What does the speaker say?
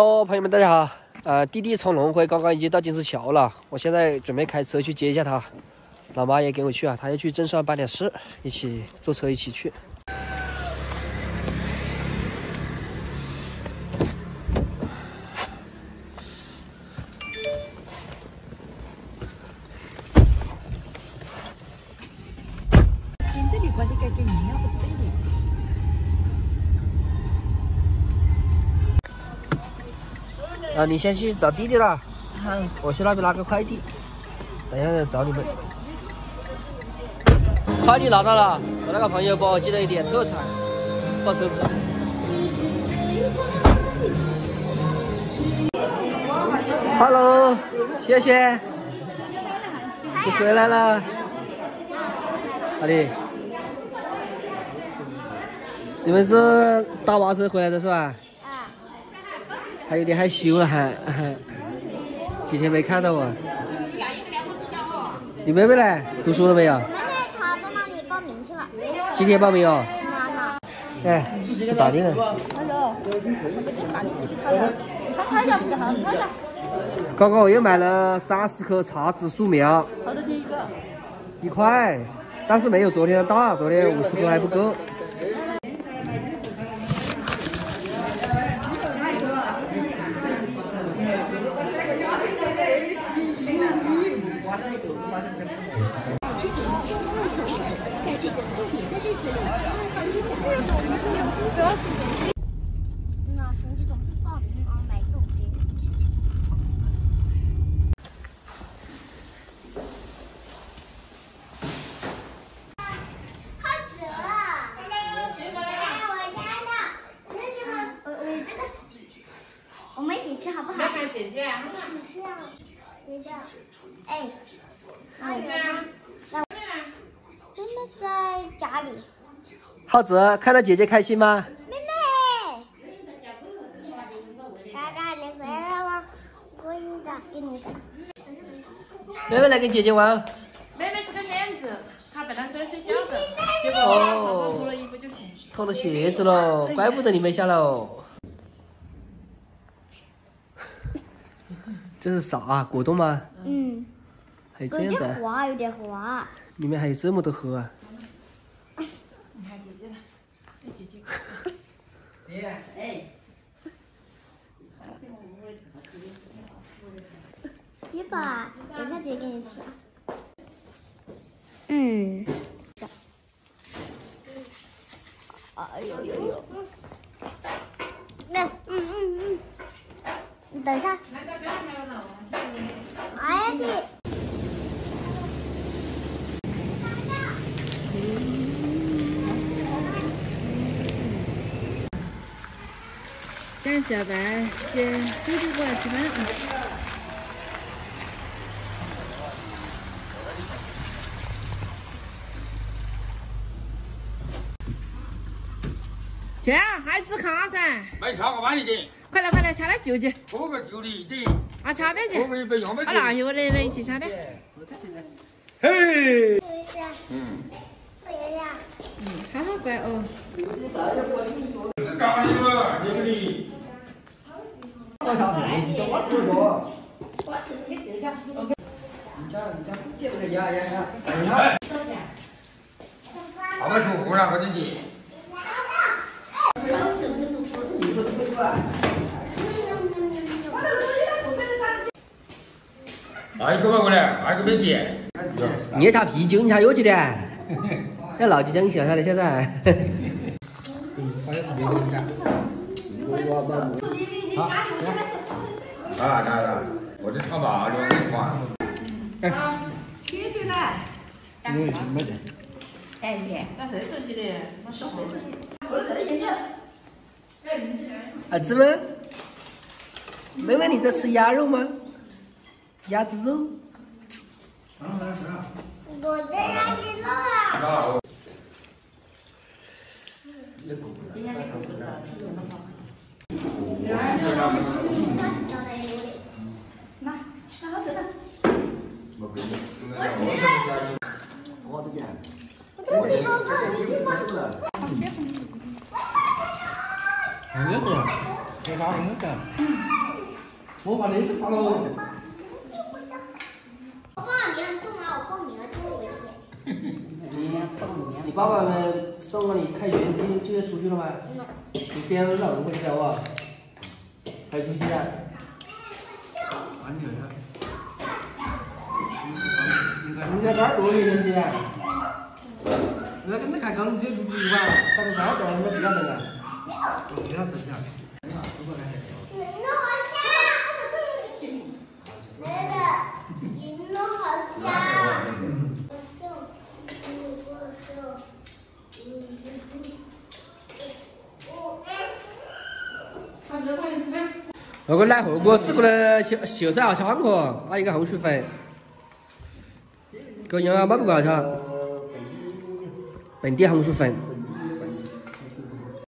Hello， 朋友们，大家好。弟弟从龙辉刚刚已经到金丝桥了，我现在准备开车去接一下他。老妈也跟我去啊，她要去镇上办点事，一起坐车一起去。啊，你先去找弟弟了，我去那边拿个快递，等一下再找你们。快递拿到了，我那个朋友帮我寄了一点特产，放车子。Hello， 谢谢，你回来了，哪里？你们是搭娃车回来的是吧？ 还有点害羞了，还几天没看到我。你妹妹嘞？读书了没有？妹妹她在那里报名去了。今天报名哦。哎，去打的。刚刚我又买了30棵茶籽树苗。好多钱一个？1块，但是没有昨天的大，昨天50棵还不够。 哎，妈妈，妹妹在家里。浩哲，看到姐姐开心吗？妹妹，大大你回来了，我打给你的。妹妹来跟姐姐玩。妹妹是个蔫子，她本来说要睡觉的，结果早上脱了衣服就醒。脱了鞋子喽，怪不得你没下喽。 这是啥啊？果冻吗？嗯，还有这样的，有点滑。里面还有这么多核啊！你看姐姐了，哎姐姐，别哎，别吧，等下姐给你吃。嗯，哎呦呦呦，那你等一下。 哎你！向小白借舅舅过来吃饭啊！姐，孩子看噻！没看我把你的。 快来快来，抢来舅舅！我们舅舅的。啊，抢的去！啊，哪有嘞？来一起抢的。嘿。嗯。嗯，好好乖哦。是干的嘛？这个你。我操！你都玩不着。你这借不借呀呀呀！哎。他们说湖南和你的。 哎，哥们过来，哎，哥们姐，你也查啤酒，你查药酒的，那老几张小下来现在。啊，来了，我这超跑两万块。哎，听谁的？没有，没得。哎，你，那谁设计的？我手工。我这里有点。儿子们，妹妹你在吃鸭肉吗？ 鸭子肉，我的鸭子肉啊！ cái đó cũng rất là bố bà đến rất lâu rồi.你爸爸送了你开学，你就要出去了吗？你别老是回家啊，还出去啊？安全啊！你在哪躲着呢？你？那跟那开缸就出去吧，那个啥缸那比较冷啊。我不要等下。那个，你弄好家。 我个烂火锅煮过来小烧香锅，还有个红薯粉，个羊肉包不搞吃，本地红薯粉。